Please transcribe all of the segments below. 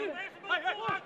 Fast, come on.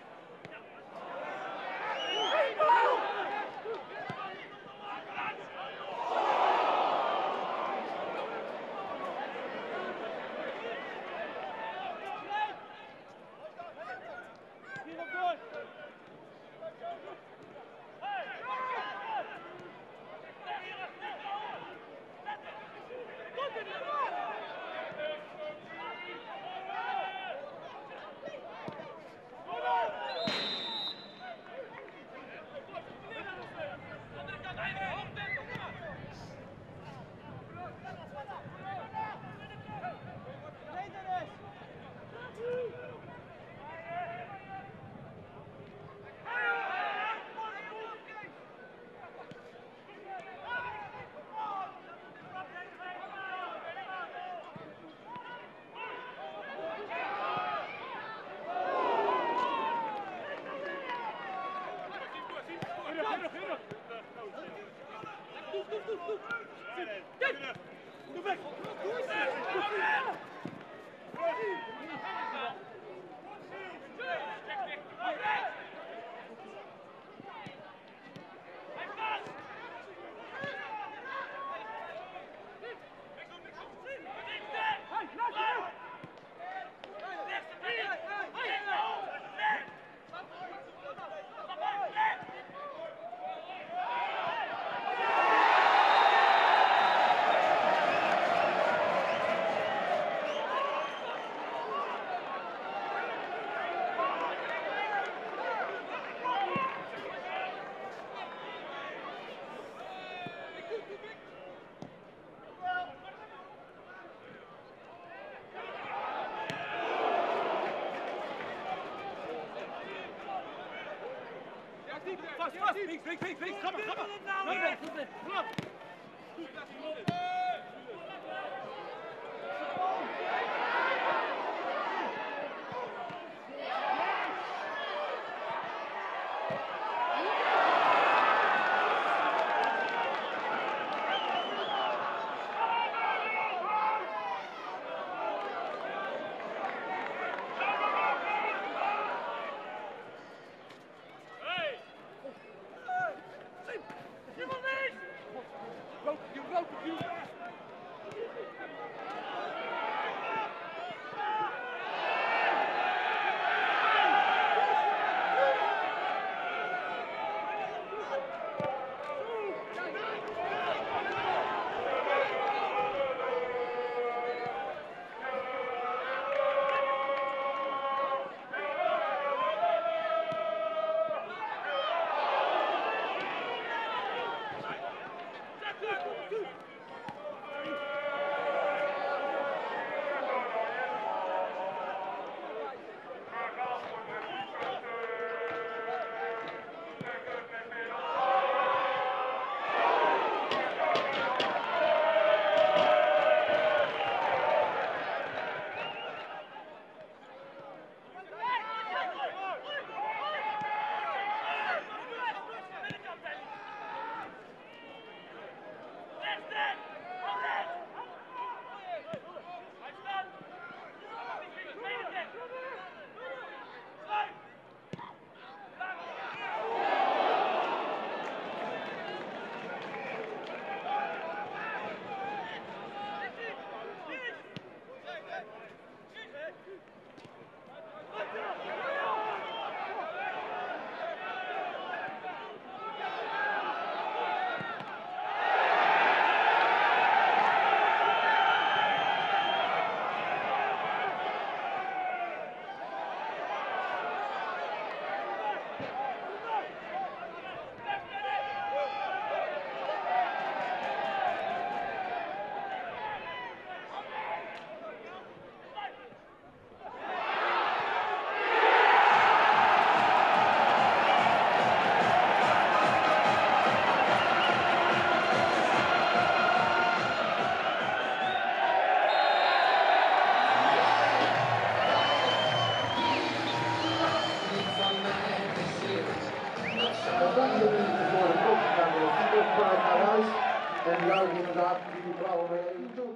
Grazie.